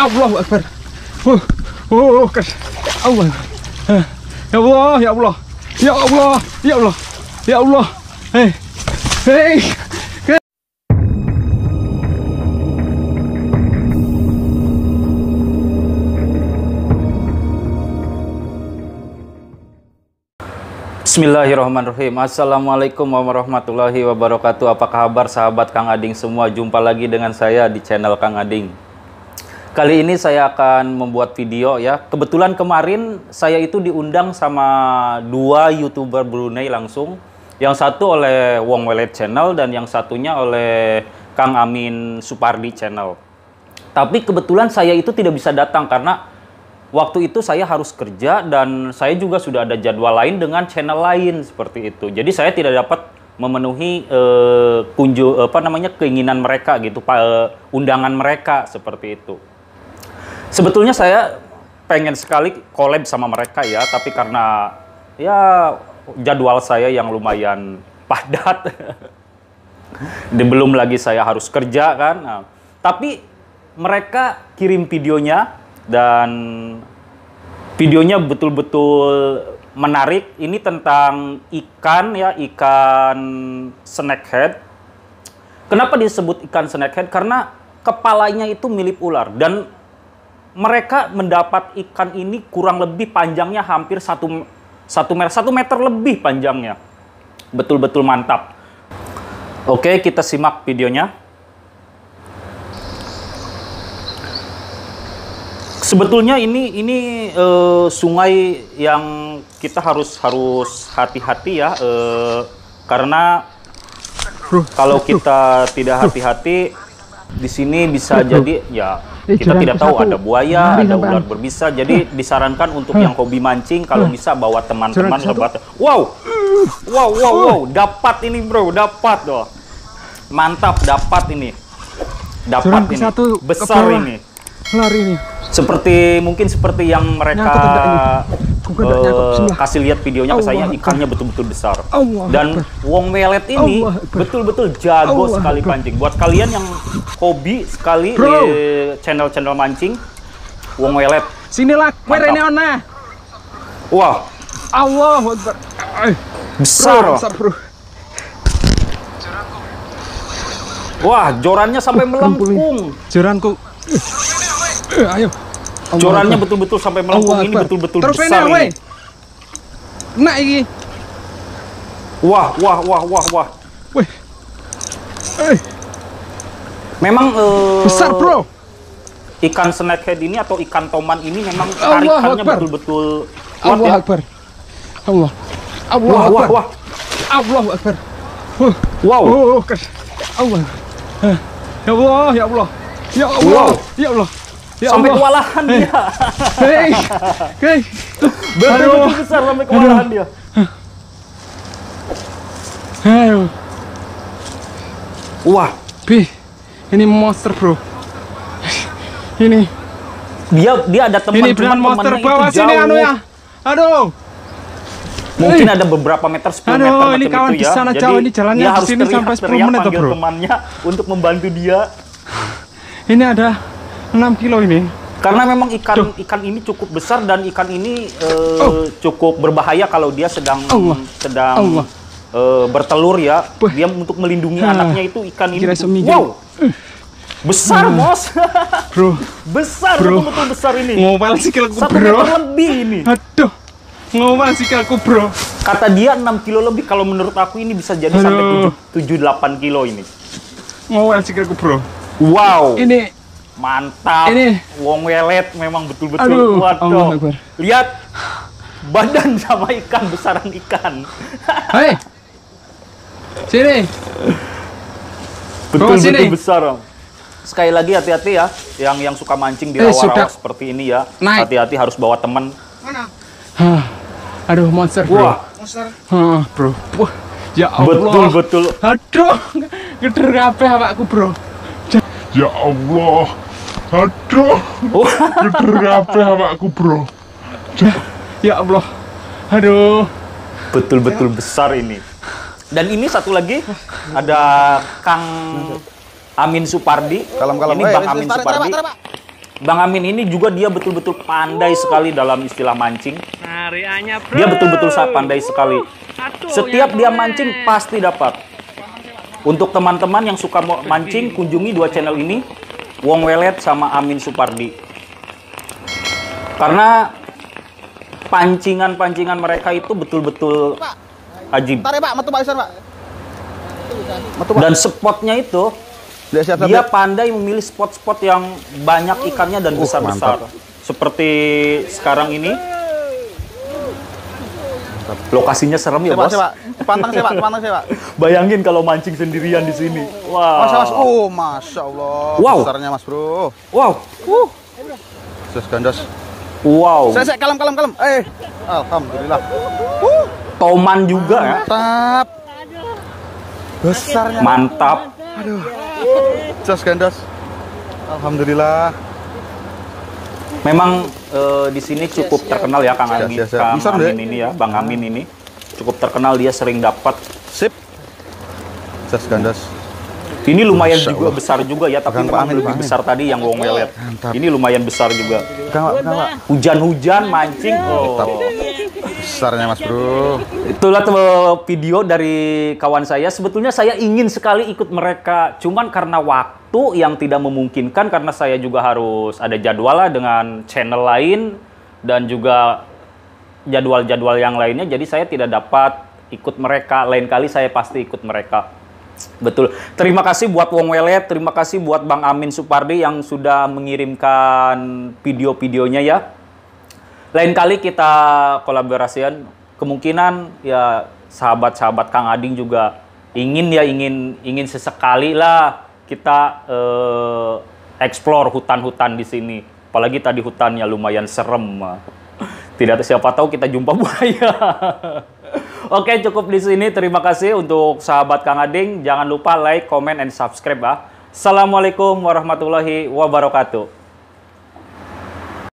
Allahu Akbar. Allah. Ya Allah, ya Allah. Ya Allah, ya Allah. Ya Allah. Hei. Hei. Bismillahirrahmanirrahim. Assalamualaikum warahmatullahi wabarakatuh. Apa kabar sahabat Kang Adink semua? Jumpa lagi dengan saya di channel Kang Adink. Kali ini saya akan membuat video ya. Kebetulan kemarin saya itu diundang sama dua YouTuber Brunei langsung. Yang satu oleh Wong Walet channel dan yang satunya oleh Kang Amin Supardi channel. Tapi kebetulan saya itu tidak bisa datang karena waktu itu saya harus kerja dan saya juga sudah ada jadwal lain dengan channel lain seperti itu. Jadi saya tidak dapat memenuhi keinginan mereka gitu, undangan mereka seperti itu. Sebetulnya saya pengen sekali collab sama mereka ya, tapi karena ya jadwal saya yang lumayan padat. Belum lagi saya harus kerja kan. Nah, tapi mereka kirim videonya. Dan videonya betul-betul menarik. Ini tentang ikan ya, ikan snakehead. Kenapa disebut ikan snakehead? Karena kepalanya itu mirip ular. Dan mereka mendapat ikan ini kurang lebih panjangnya hampir 1 meter lebih panjangnya. Betul-betul mantap. Oke, kita simak videonya. Sebetulnya ini sungai yang kita harus hati-hati ya, karena kalau kita tidak hati-hati di sini bisa jadi ya kita tidak tahu ada buaya, ada ular berbisa. Jadi disarankan untuk yang hobi mancing kalau bisa bawa teman-teman sahabat. Wow, wow, wow, wow, dapat ini bro, dapat loh, mantap, dapat ini, dapat ini, besar ini. Ini. Seperti mungkin seperti yang mereka kasih lihat videonya ke saya, ikannya betul-betul besar. Dan Wong Walet ini betul-betul jago sekali pancing. Buat kalian yang hobi sekali channel-channel mancing, Wong Walet. Sinilah mereneona. Wah, Allahu Akbar. Besar. Bro. Wah, jorannya sampai melengkung. Joranku. Ayo. Jorannya betul-betul sampai melengkung, ini betul-betul besar ini. Nah ini. Wah, wah, wah, wah, wah. Wih. Memang besar, bro. Ikan snakehead ini atau ikan toman ini memang tarikannya betul-betul kuat ya. Allah. Allah. Wah, wah. Allahu Akbar. Wow. Allah. Ya Allah, ya Allah. Ya Allah, ya Allah. Ya sampai kewalahan dia. Hei. Hei. Betul-betul besar sampai kewalahan dia. Ayo. Wah, Pi. Ini monster, bro. Ini. Dia ada teman cuman monster bawah sini anu ya. Aduh. Mungkin ada beberapa meter, 10 meter macam itu ya. Ini kawan di sana jauh, ini jalannya di sini sampai 10 menit, bro. Temannya untuk membantu dia. Ini ada 6 kilo ini. Karena memang ikan ini cukup besar dan ikan ini cukup berbahaya kalau dia sedang bertelur ya. Dia untuk melindungi anaknya itu ikan ini. Wow. Besar, Bos. Bro. Besar, betul-betul besar ini. Ngomel sikilku, bro. 1 meter lebih ini. Aduh. Ngomel sikilku, bro. Kata dia 6 kilo lebih, kalau menurut aku ini bisa jadi sampai 7-8 kilo ini. Ngomel sikilku, bro. Wow. Ini mantap. Ini Wong Walet memang betul-betul kuat dong. Lihat badan sama ikan, besaran ikan. Hei. Sini. Betul-betul besar, Om. Sekali lagi hati-hati ya yang suka mancing di rawa-rawa seperti ini ya. Hati-hati, harus bawa teman. Mana? Aduh, monster, bro. Wah, monster. Hah, bro. Wah, ya Allah. Betul-betul. Aduh, geder kabeh awakku, bro. Ya Allah, aduh, kenapa aku bro? Ya Allah, aduh, betul-betul besar ini. Dan ini satu lagi ada Kang Amin Supardi. Ini Bang Amin Supardi. Bang Amin ini juga dia betul-betul pandai sekali dalam istilah mancing. Dia betul-betul pandai sekali. Setiap dia mancing pasti dapat. Untuk teman-teman yang suka mancing, kunjungi dua channel ini, Wong Walet sama Amin Supardi. Karena pancingan-pancingan mereka itu betul-betul ajib. Dan spotnya itu, dia pandai memilih spot-spot yang banyak ikannya dan besar-besar. Seperti sekarang ini. Lokasinya serem ya, Bos. Pantang saya, Pak. Bayangin kalau mancing sendirian di sini. Wow. Masya Allah. Wow. Besarnya, Mas Bro. Wow. Sus gandos. Wow. Saya kalem. Alhamdulillah. Toman juga ya. Mantap. Besarnya. Mantap. Aduh. Sus gandos. Alhamdulillah. Memang di sini cukup terkenal ya Kang Amin ini ya, Bang Amin ini cukup terkenal, dia sering dapat. Sip. Jas gandas. Ini lumayan juga besar juga ya, tapi memang lebih besar tadi yang Wong Walet. Ini lumayan besar juga. Hujan-hujan mancing. Besarnya Mas Bro. Itulah video dari kawan saya. Sebetulnya saya ingin sekali ikut mereka, cuman karena waktu yang tidak memungkinkan, karena saya juga harus ada jadwal lah dengan channel lain dan juga jadwal-jadwal yang lainnya. Jadi saya tidak dapat ikut mereka. Lain kali saya pasti ikut mereka. Betul. Terima kasih buat Wong Walet, terima kasih buat Bang Amin Supardi yang sudah mengirimkan video-videonya ya. Lain kali kita kolaborasian, kemungkinan ya sahabat-sahabat Kang Adink juga ingin sesekali lah kita explore hutan-hutan di sini. Apalagi tadi hutannya lumayan serem. Tidak siapa tahu kita jumpa buaya. Oke, cukup di sini. Terima kasih untuk sahabat Kang Adink. Jangan lupa like, comment, and subscribe. Assalamualaikum warahmatullahi wabarakatuh.